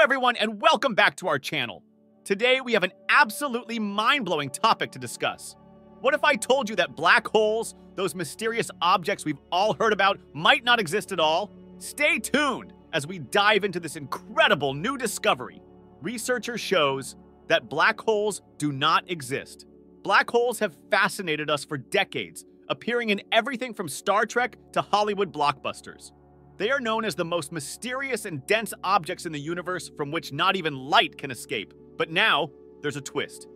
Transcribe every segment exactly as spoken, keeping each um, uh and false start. Hello everyone and welcome back to our channel. Today we have an absolutely mind-blowing topic to discuss. What if I told you that black holes, those mysterious objects we've all heard about, might not exist at all? Stay tuned as we dive into this incredible new discovery. Research shows that black holes do not exist. Black holes have fascinated us for decades, appearing in everything from Star Trek to Hollywood blockbusters. They are known as the most mysterious and dense objects in the universe from which not even light can escape. But now, there's a twist.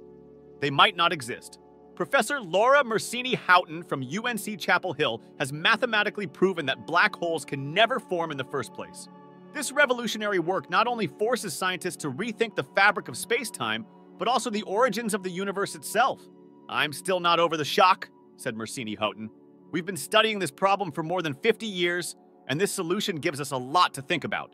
They might not exist. Professor Laura Mersini-Houghton from U N C Chapel Hill has mathematically proven that black holes can never form in the first place. This revolutionary work not only forces scientists to rethink the fabric of space-time, but also the origins of the universe itself. "I'm still not over the shock," said Mersini-Houghton. "We've been studying this problem for more than fifty years, and this solution gives us a lot to think about.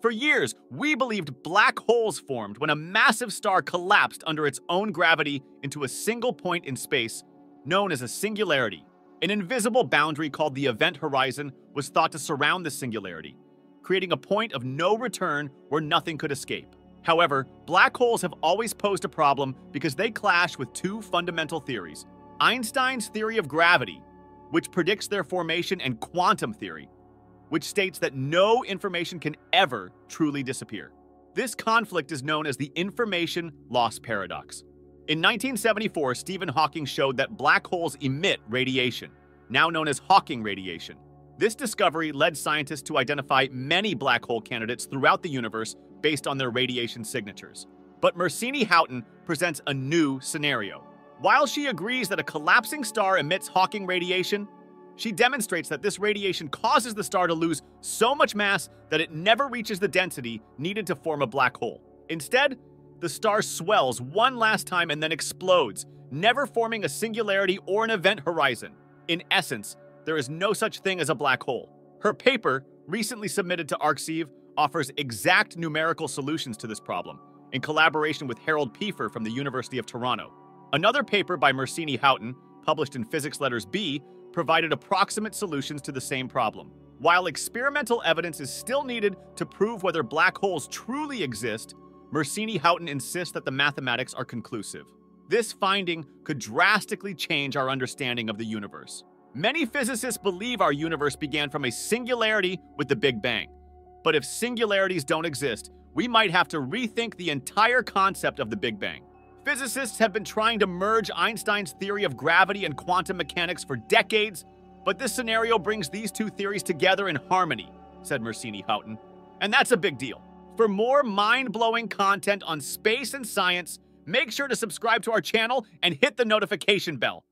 For years, we believed black holes formed when a massive star collapsed under its own gravity into a single point in space known as a singularity. An invisible boundary called the event horizon was thought to surround the singularity, creating a point of no return where nothing could escape. However, black holes have always posed a problem because they clash with two fundamental theories: Einstein's theory of gravity, which predicts their formation, and quantum theory, which states that no information can ever truly disappear. This conflict is known as the information loss paradox. In nineteen seventy-four, Stephen Hawking showed that black holes emit radiation, now known as Hawking radiation. This discovery led scientists to identify many black hole candidates throughout the universe based on their radiation signatures. But Mersini-Houghton presents a new scenario. While she agrees that a collapsing star emits Hawking radiation, she demonstrates that this radiation causes the star to lose so much mass that it never reaches the density needed to form a black hole. Instead, the star swells one last time and then explodes, never forming a singularity or an event horizon. In essence, there is no such thing as a black hole. Her paper, recently submitted to arXiv, offers exact numerical solutions to this problem, in collaboration with Harold Pfeifer from the University of Toronto. Another paper by Mersini-Houghton, published in Physics Letters B, provided approximate solutions to the same problem. While experimental evidence is still needed to prove whether black holes truly exist, Mersini-Houghton insists that the mathematics are conclusive. This finding could drastically change our understanding of the universe. Many physicists believe our universe began from a singularity with the Big Bang. But if singularities don't exist, we might have to rethink the entire concept of the Big Bang. Physicists have been trying to merge Einstein's theory of gravity and quantum mechanics for decades, but this scenario brings these two theories together in harmony, said Mersini-Houghton. And that's a big deal. For more mind-blowing content on space and science, make sure to subscribe to our channel and hit the notification bell.